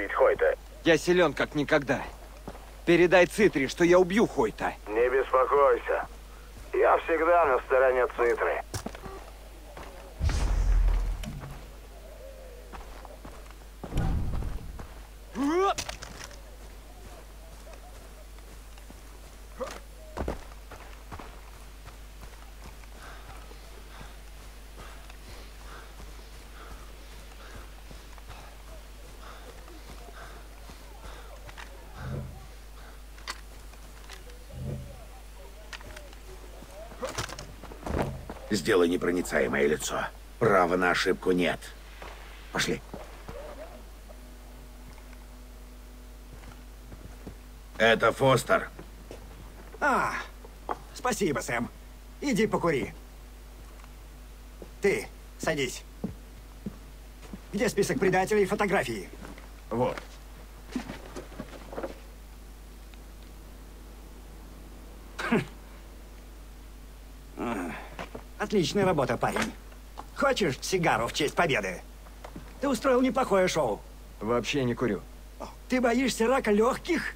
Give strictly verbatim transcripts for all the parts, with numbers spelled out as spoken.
убить Хойта. Я силен как никогда. Передай Цитре, что я убью Хойта. Не беспокойся. Я всегда на стороне Цитры. Сделай непроницаемое лицо. Права на ошибку нет. Пошли. Это Фостер. А, спасибо, Сэм. Иди покури. Ты, садись. Где список предателей и фотографии? Вот. Отличная работа, парень. Хочешь сигару в честь победы? Ты устроил неплохое шоу. Вообще не курю. Ты боишься рака легких?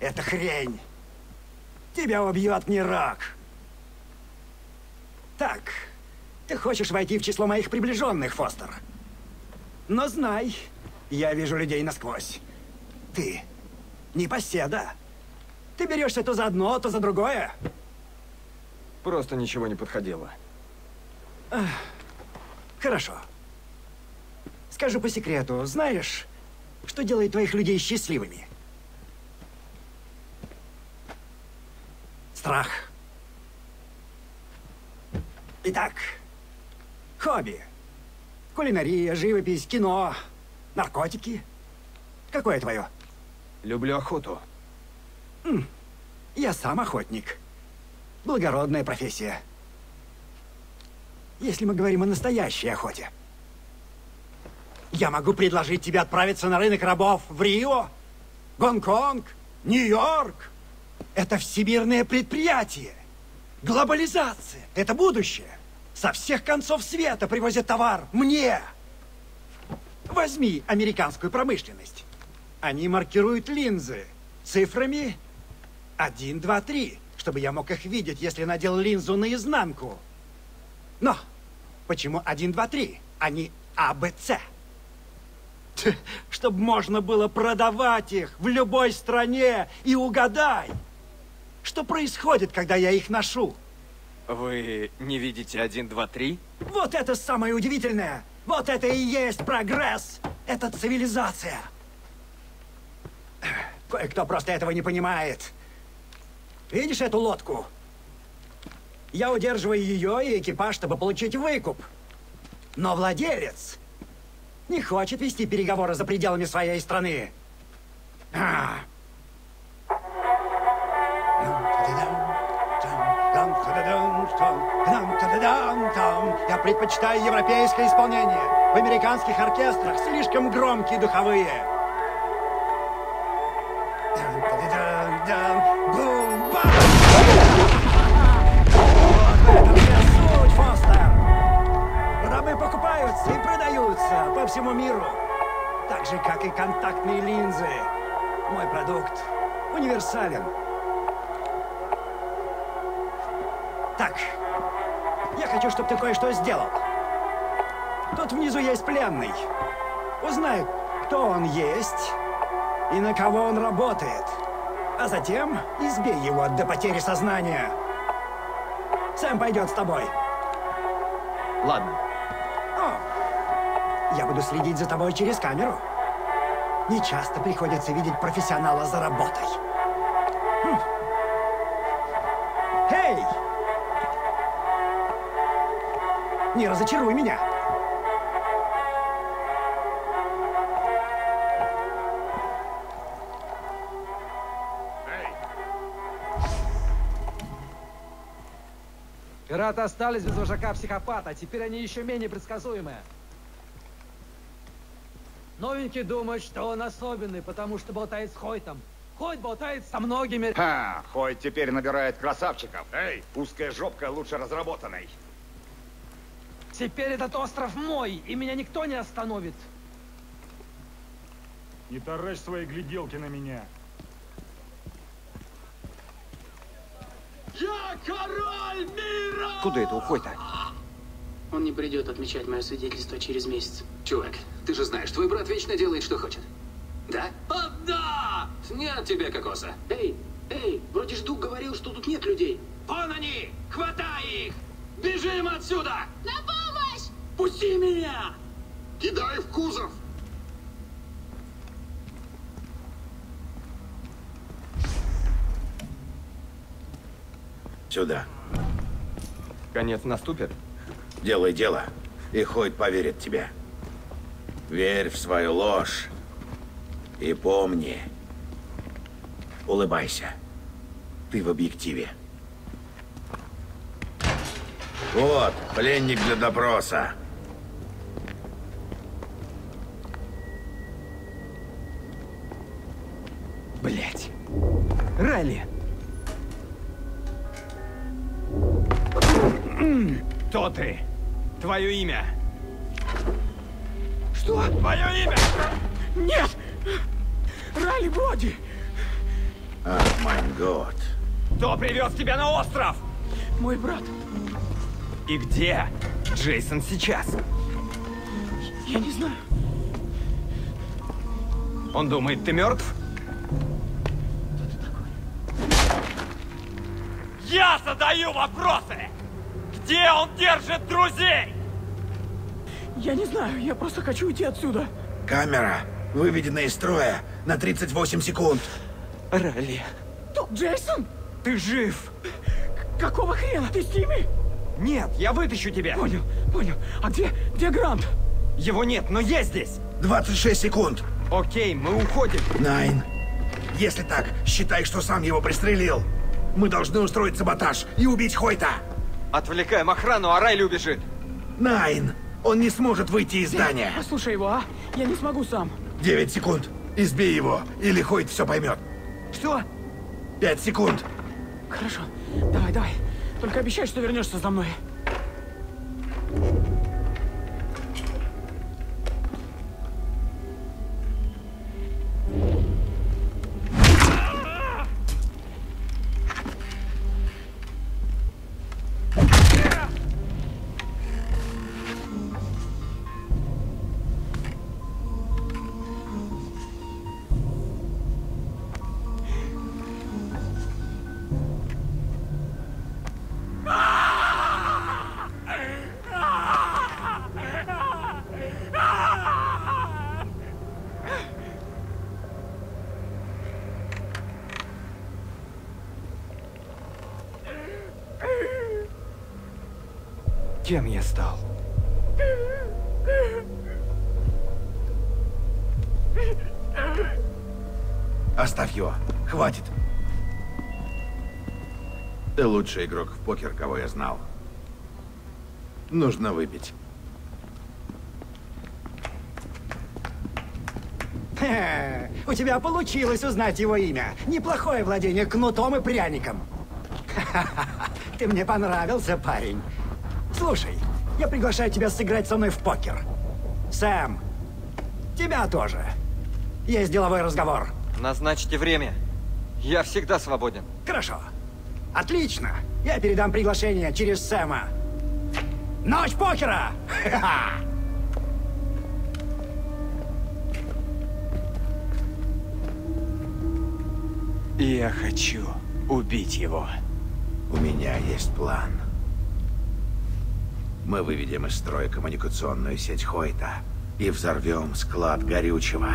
Это хрень. Тебя убьет не рак. Так, ты хочешь войти в число моих приближенных, Фостер? Но знай, я вижу людей насквозь. Ты непоседа. Ты берешься то за одно, то за другое. Просто ничего не подходило. Ах, хорошо. Скажу по секрету, знаешь, что делает твоих людей счастливыми? Страх. Итак, хобби. Кулинария, живопись, кино, наркотики. Какое твое? Люблю охоту. Я сам охотник. Благородная профессия. Если мы говорим о настоящей охоте. Я могу предложить тебе отправиться на рынок рабов в Рио, Гонконг, Нью-Йорк. Это всемирное предприятие. Глобализация. Это будущее. Со всех концов света привозят товар мне. Возьми американскую промышленность. Они маркируют линзы цифрами один, два, три. Чтобы я мог их видеть, если надел линзу наизнанку. Но почему один, два, три, а не А Б Ц? Чтобы можно было продавать их в любой стране. И угадай, что происходит, когда я их ношу. Вы не видите один, два, три? Вот это самое удивительное. Вот это и есть прогресс. Это цивилизация. Кое-кто просто этого не понимает. Видишь эту лодку? Я удерживаю ее и экипаж, чтобы получить выкуп. Но владелец не хочет вести переговоры за пределами своей страны. А. Я предпочитаю европейское исполнение. В американских оркестрах слишком громкие духовые. И продаются по всему миру. Так же, как и контактные линзы. Мой продукт универсален. Так, я хочу, чтобы ты кое-что сделал. Тут внизу есть пленный. Узнай, кто он есть и на кого он работает. А затем избей его до потери сознания. Сэм пойдет с тобой. Ладно. Я буду следить за тобой через камеру. Не часто приходится видеть профессионала за работой. Хм. Эй! Не разочаруй меня. Пираты остались без вожака-психопата, теперь они еще менее предсказуемые. Новенький думает, что он особенный, потому что болтает с Хойтом. Хойт болтает со многими... Ха! Хойт теперь набирает красавчиков. Эй! Узкая жопка лучше разработанной. Теперь этот остров мой, и меня никто не остановит. Не таращь свои гляделки на меня. Я король мира! Куда это уходит-то? Он не придет отмечать мое свидетельство через месяц. Чувак, ты же знаешь, твой брат вечно делает, что хочет. Да? А, да! Нет тебе кокоса. Эй, эй, вроде ж Дуг говорил, что тут нет людей. Вон они! Хватай их! Бежим отсюда! На помощь! Пусти меня! Кидай в кузов! Сюда. Конец наступит? Делай дело, и Хойт поверит тебе. Верь в свою ложь. И помни. Улыбайся. Ты в объективе. Вот, пленник для допроса. Блять. Райли. Кто ты? Твое имя. Что? Твое имя? Нет! Райли Броди! Ах, май год. Кто привез тебя на остров? Мой брат. И где Джейсон сейчас? Я не знаю. Он думает, ты мертв? Кто ты такой? Я задаю вопросы! Где он держит друзей? Я не знаю, я просто хочу уйти отсюда. Камера выведена из строя на тридцать восемь секунд. Райли. Тут Джейсон? Ты жив. К какого хрена? Ты с ними? Нет, я вытащу тебя. Понял, понял. А где, где Гранд? Его нет, но я здесь. двадцать шесть секунд. Окей, мы уходим. Найн, если так, считай, что сам его пристрелил. Мы должны устроить саботаж и убить Хойта. Отвлекаем охрану, а Райли убежит. Найн, он не сможет выйти из здания. Послушай его, а? Я не смогу сам. девять секунд. Избей его, или Хойт все поймет. Что? пять секунд. Хорошо. Давай, давай. Только обещай, что вернешься за мной. Кем я стал? Оставь его. Хватит. Ты лучший игрок в покер, кого я знал. Нужно выпить. Ха-ха. У тебя получилось узнать его имя. Неплохое владение кнутом и пряником. Ха-ха-ха. Ты мне понравился, парень. Слушай, я приглашаю тебя сыграть со мной в покер. Сэм, тебя тоже. Есть деловой разговор. Назначьте время. Я всегда свободен. Хорошо. Отлично. Я передам приглашение через Сэма. Ночь покера! Ха-ха! Я хочу убить его. У меня есть план. Мы выведем из строя коммуникационную сеть Хойта и взорвем склад горючего.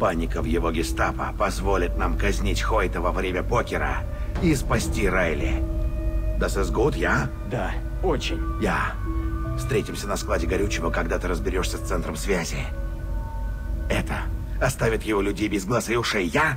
Паника в его гестапо позволит нам казнить Хойта во время покера и спасти Райли. Das ist gut, я? Да, очень. Я. Встретимся на складе горючего, когда ты разберешься с центром связи. Это оставит его людей без глаз и ушей, я?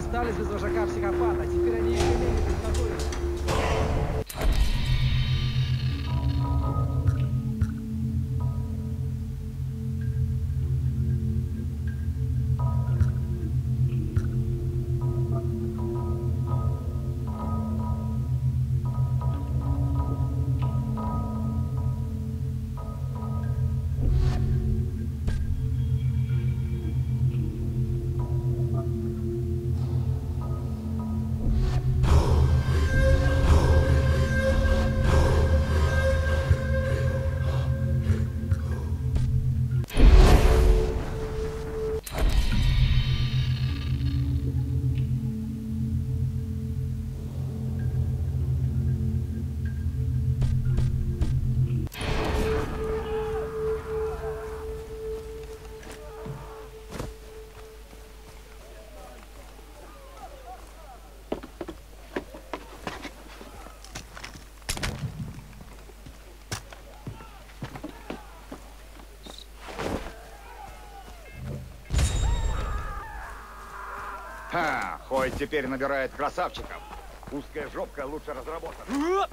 остались без вожака-психопата. Теперь они еще менее предсказуемы. Ха, Хойт теперь набирает красавчиков. Узкая жопка лучше разработана.